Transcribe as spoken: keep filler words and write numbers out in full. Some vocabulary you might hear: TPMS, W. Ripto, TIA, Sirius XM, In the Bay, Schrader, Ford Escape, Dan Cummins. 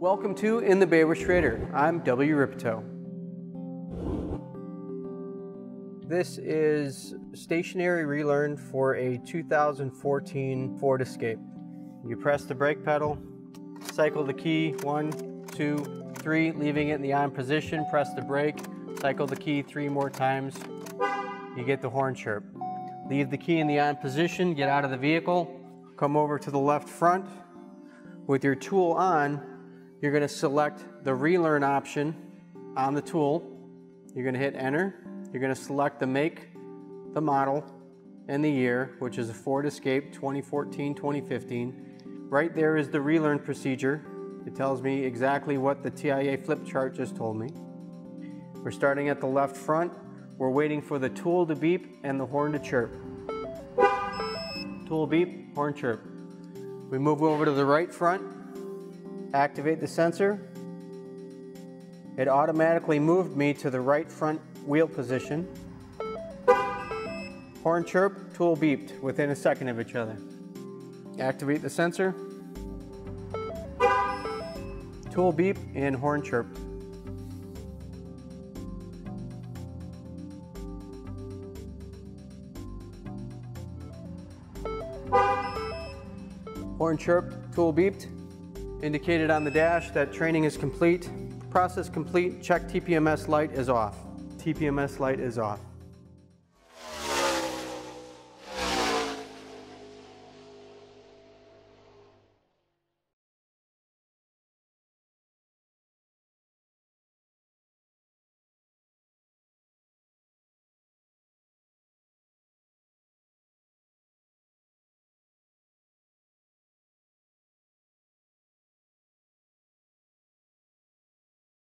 Welcome to In the Bay with Schrader. I'm W. Ripto. This is stationary relearn for a two thousand fourteen Ford Escape. You press the brake pedal, cycle the key one, two, three, leaving it in the on position, press the brake, cycle the key three more times, you get the horn chirp. Leave the key in the on position, get out of the vehicle, come over to the left front. With your tool on, you're going to select the relearn option on the tool. You're going to hit enter. You're going to select the make, the model, and the year, which is a Ford Escape twenty fourteen to twenty fifteen. Right there is the relearn procedure. It tells me exactly what the T I A flip chart just told me. We're starting at the left front. We're waiting for the tool to beep and the horn to chirp. Tool beep, horn chirp. We move over to the right front, activate the sensor. It automatically moved me to the right front wheel position. Horn chirp, tool beeped within a second of each other. Activate the sensor. Tool beep and horn chirp. Horn chirp, tool beeped. Indicated on the dash that training is complete. Process complete, check T P M S light is off. T P M S light is off.